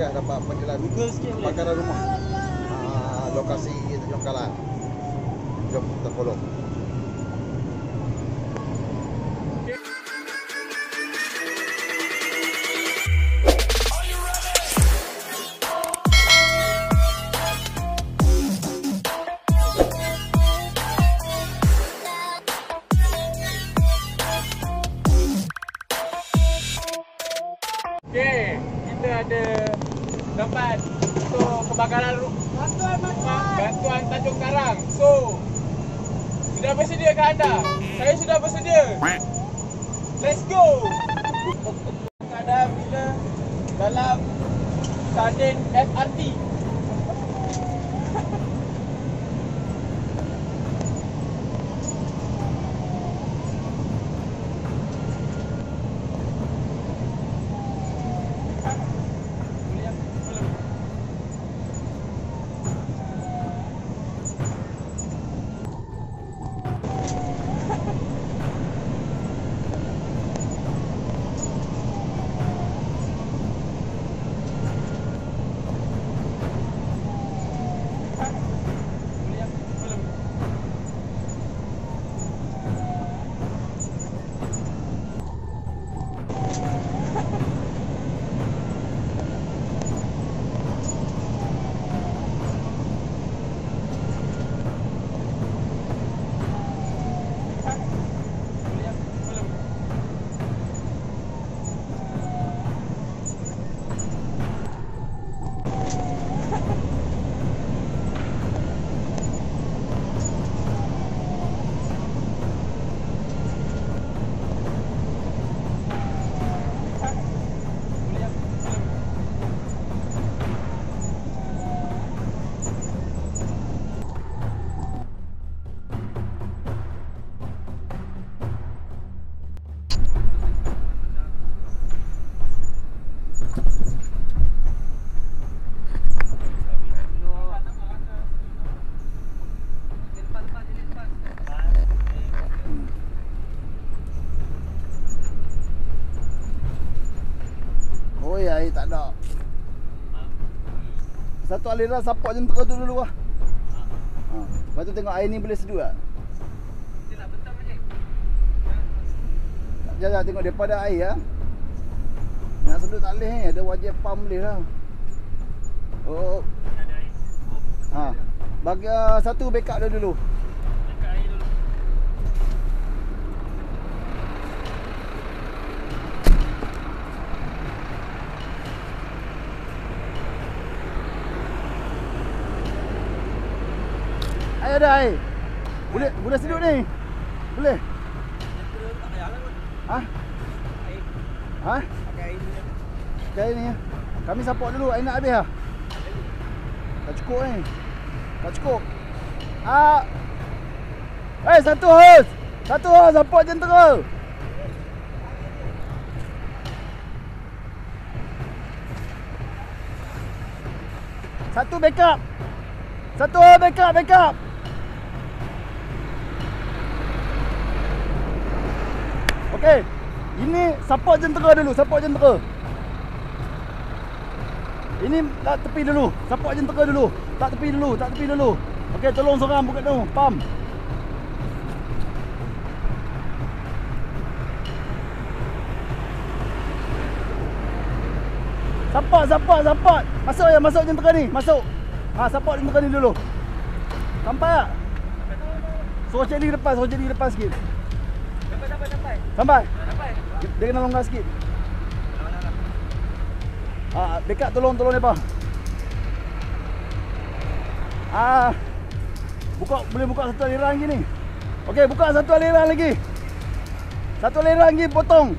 agak dapat menilai makanan rumah. Lokasi Tanjung Kalang. Jom kita follow. Okay, kita ada tempat untuk kebakaran rumah bantuan Tanjung Kalang. So, sudah bersedia ke anda? Saya sudah bersedia. Let's go! Keadaan bila dalam sarden FRT. Tak ada. Satu aliran support jentuk tu dulu lah. Lepas tu tengok air ni boleh seduh tak? Dia nak bentar macam ni. Sekejap tengok daripada air lah. Nak seduh tak boleh ni. Ada wajah pam boleh lah. Oh. Bagi satu backup dia dulu. Ada air. Boleh sedut ni. Boleh. Hah? Air. Hah? Pakai air ni. Pakai air ni. Kami support dulu. Air nak habis lah. Tak cukup ni. Tak cukup. Satu hos. Satu hos support jentera. Satu backup. Satu hos backup. Okey. Ini support jentera dulu, support jentera. Ini tak tepi dulu, support jentera dulu. Tak tepi dulu. Okey, tolong seorang buka dulu, pam. Support. Masuk jentera ni, masuk. Support jentera ni dulu. Sampai tak? Suruh cek ni ke depan, sikit. Sampai? Dia kena longgar sikit. Dekat tolong dia, Pak. Boleh buka satu aliran lagi ni. Okey, buka satu aliran lagi. Potong.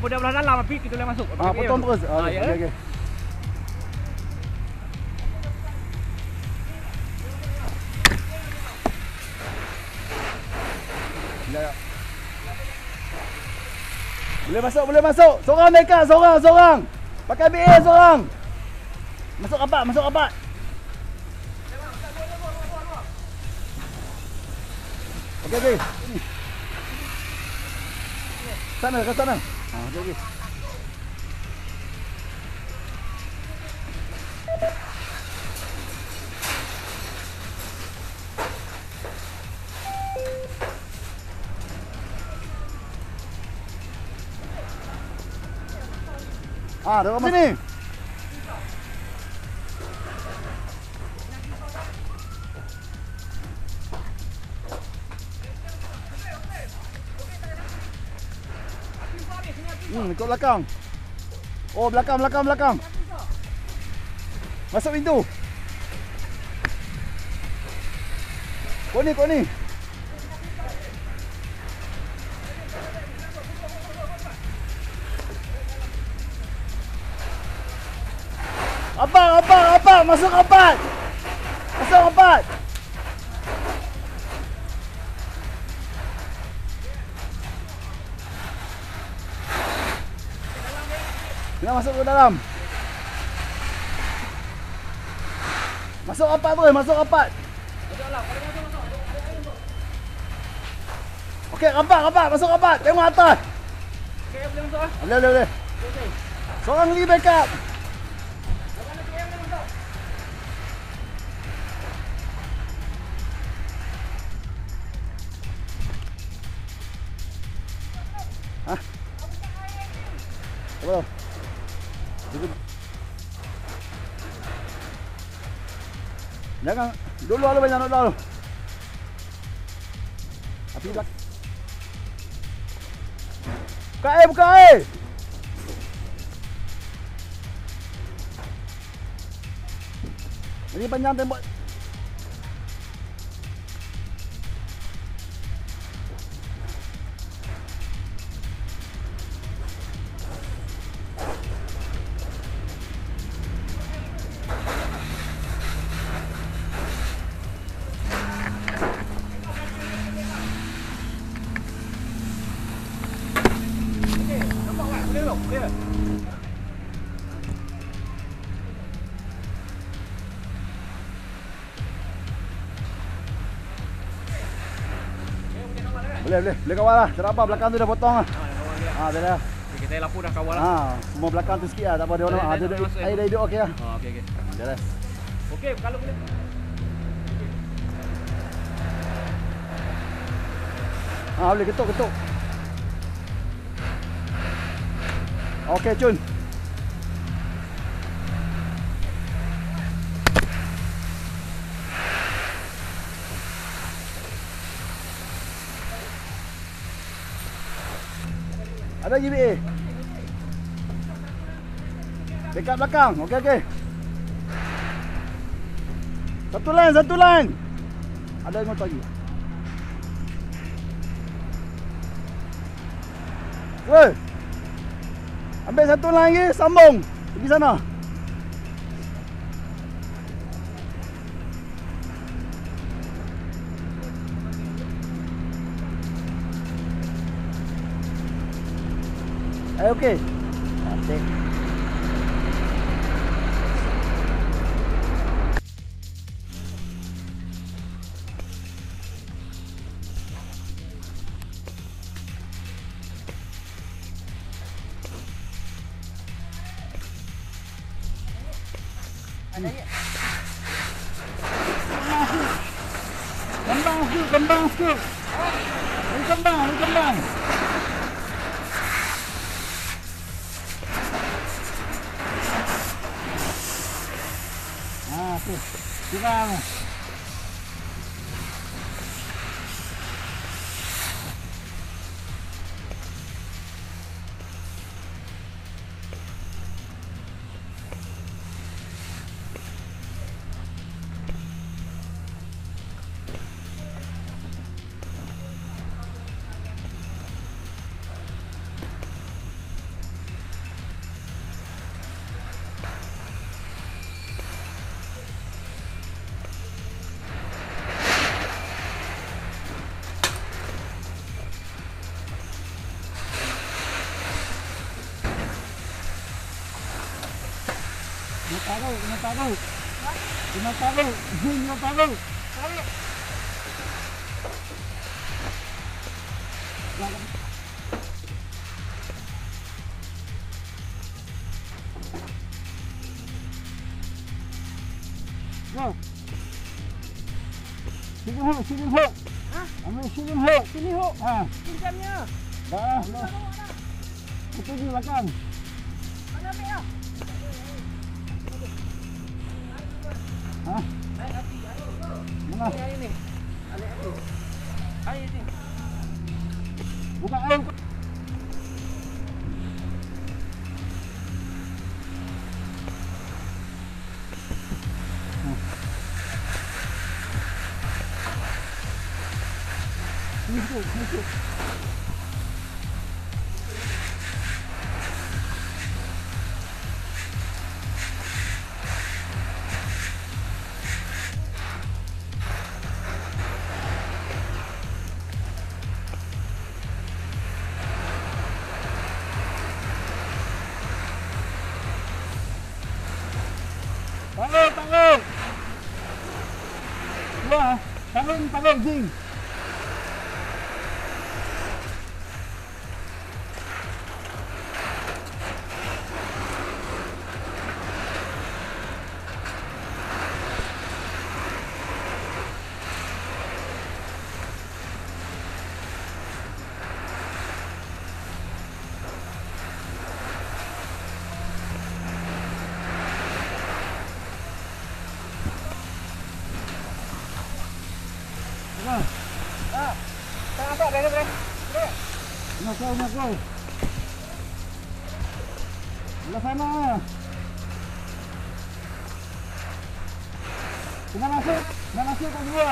Budak belah dalam api kita boleh masuk. Potong terus. Okey. Boleh masuk. Seorang mereka, seorang. Pakai BA seorang. Masuk rapat. Okey. Sana. Okey. Sini. Ikut belakang. Oh, belakang. Masuk pintu. Kau ni. Abang, masuk rapat. Kena masuk ke dalam. Masuk rapat. Okey, rapat, masuk rapat. Tengok atas. Okey, boleh masuk ah? Boleh. Seorang lagi backup. Apa? Jangan dulu ada banyak nak dulu. Api belak. Buka air. Ini panjang tembok. Boleh kawal lah. Terabah belakang tu dah potong lah. Dah. Kita lampu dah kawal lah. Semua belakang tu sikit lah. Tak apa dia orang. Air dah hidup okey lah. Okey. Dah. Okey, kalau boleh. Boleh ketuk. Okey, cun. Ada GBA. Dekat belakang. Okey. Satu line. Ada yang motor lagi. Weh. Ambil satu line lagi, sambung. Pergi sana. Okey. Cantik. Ada ni. Kembang sikit. Kembang. Kurang. Kena taruh. Sini hook. Ambil sini hook. Pinjamnya. Dah. Ketujuh belakang. Mana ambil Cool. Tanggung jing. Nak kau. Belah sana. Kena masuk kat luar.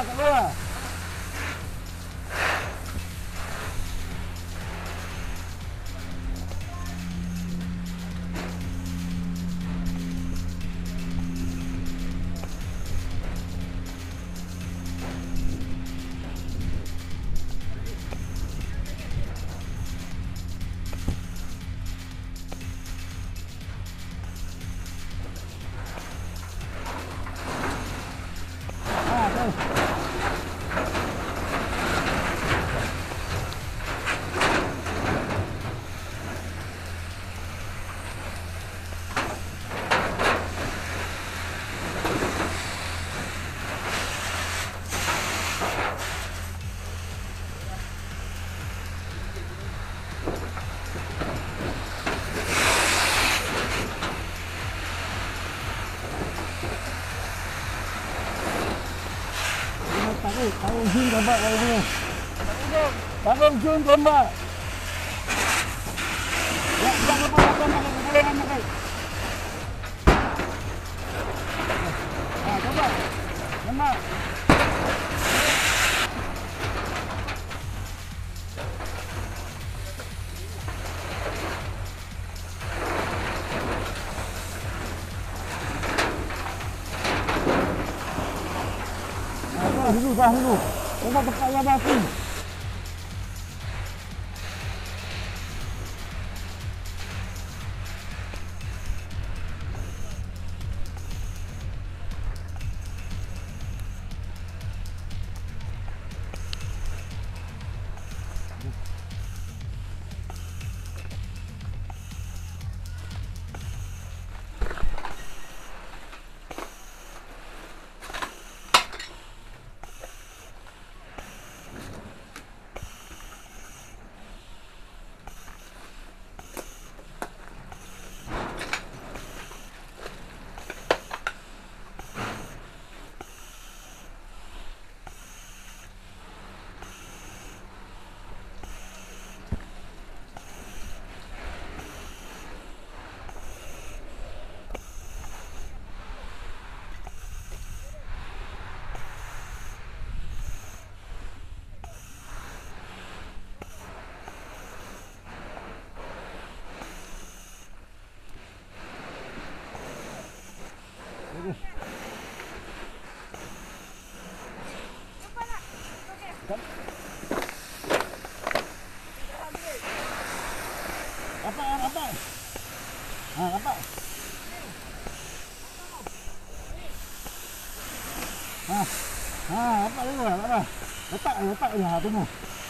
Tanggung jun lomba. Ya, jangan lupa. Nah, coba. Lomba. Dulu. Coba buka batu. Apa? Letak je lah tu mu.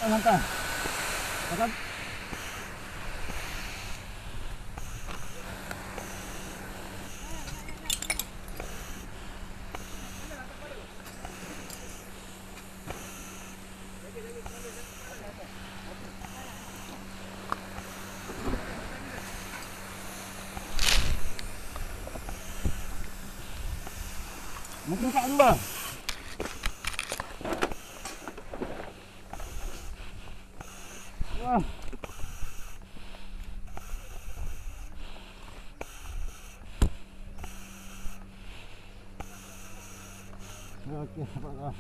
Letak. Mungkin tak dulu. Okey, apa dah.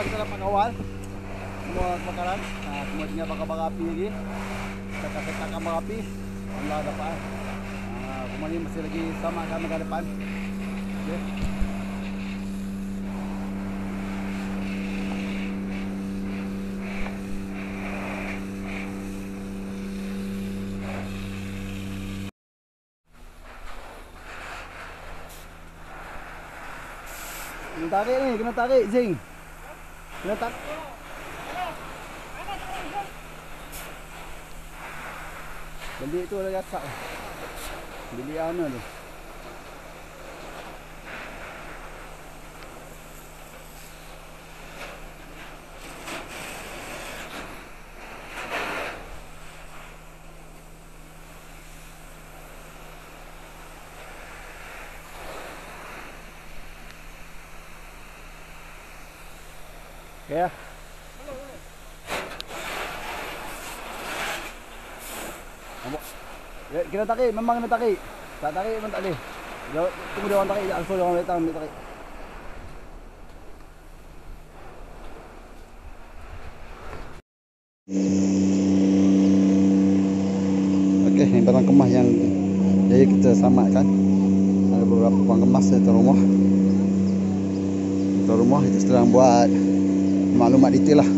Sarap magawal mga makaran at mga niya baka-bakapi lagi kaka-kaka makapi ang lada pa kumalim masih lagi sama kami kadapan okay. Kena tarik ni, kena tarik Zing. Kena tak? Bilik tu ada gasak. Bilik mana tu? Yeah. Kena tarik, memang kena tarik. Tak tarik memang tak boleh. Tunggu dia orang tarik, langsung dia orang datang ambil tarik. Okey, ini barang kemas yang jadi kita selamatkan. Ada beberapa barang kemas di rumah. Di rumah kita sedang buat maklumat detail lah.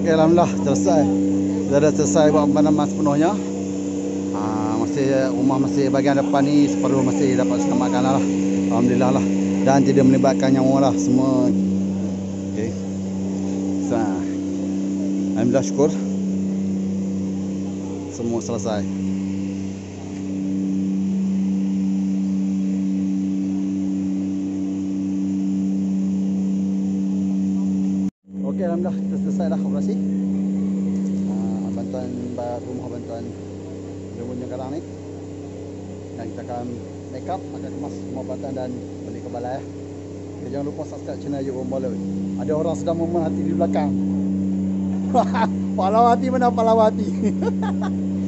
Okey, alhamdulillah selesai. Kita dah selesai buat penamaan sepenuhnya. Masih rumah masih bahagian depan ni separuh masih dapat selamatkan lah. Alhamdulillah lah. Dan tidak melibatkan nyawa lah semua. Okey. So, alhamdulillah syukur. Semua selesai. Alhamdulillah kita selesai dah operasi. Bantuan rumah bantuan Lumbunya Karang ni. Dan kita akan make up, akan kemas semua bantuan dan balik ke balai. Okay, jangan lupa subscribe channel YouTube Baloi. Ada orang sedang memerhati di belakang. Pahlawan hati mana pahlawan hati.